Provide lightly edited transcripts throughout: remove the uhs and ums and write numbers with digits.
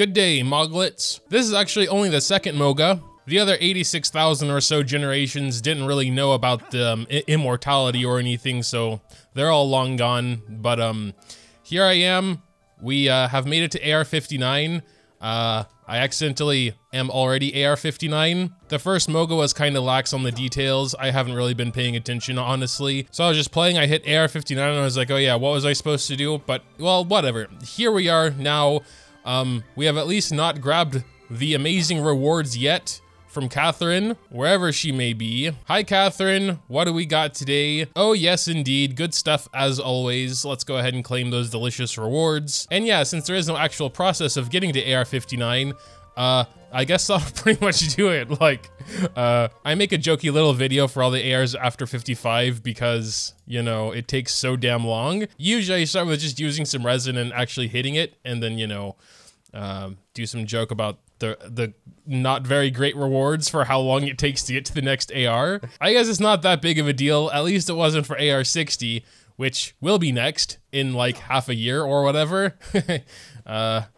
Good day, Moglets. This is actually only the second MOGA. The other 86,000 or so generations didn't really know about immortality or anything, so they're all long gone. But here I am. We have made it to AR-59. I accidentally am already AR-59. The first MOGA was kind of lax on the details. I haven't really been paying attention, honestly. So I was just playing, I hit AR-59 and I was like, oh yeah, what was I supposed to do? But, well, whatever. Here we are now. We have at least not grabbed the amazing rewards yet from Catherine, wherever she may be. Hi, Catherine. What do we got today? Oh, yes, indeed. Good stuff as always. Let's go ahead and claim those delicious rewards. And yeah, since there is no actual process of getting to AR-59, I guess I'll pretty much do it. Like, I make a jokey little video for all the ARs after 55 because, you know, it takes so damn long. Usually I start with just using some resin and actually hitting it, and then, you know, do some joke about the not very great rewards for how long it takes to get to the next AR. I guess it's not that big of a deal. At least it wasn't for AR-60, which will be next in like half a year or whatever.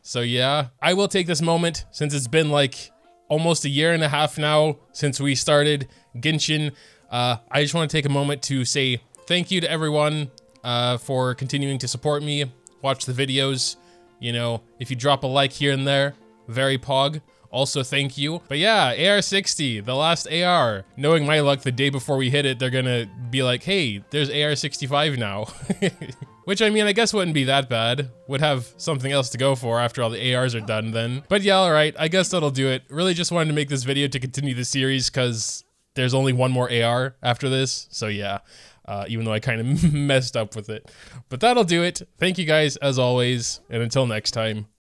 So yeah, I will take this moment since it's been like almost a year and a half now since we started Genshin. I just want to take a moment to say thank you to everyone for continuing to support me, watch the videos. You know, if you drop a like here and there, very pog. Also, thank you. But yeah, AR-60, the last AR. Knowing my luck, the day before we hit it, they're gonna be like, hey, there's AR-65 now. Which, I mean, I guess wouldn't be that bad. Would have something else to go for after all the ARs are done then. But yeah, all right, I guess that'll do it. Really just wanted to make this video to continue the series because there's only one more AR after this. So yeah, even though I kind of messed up with it. But that'll do it. Thank you guys as always, and until next time.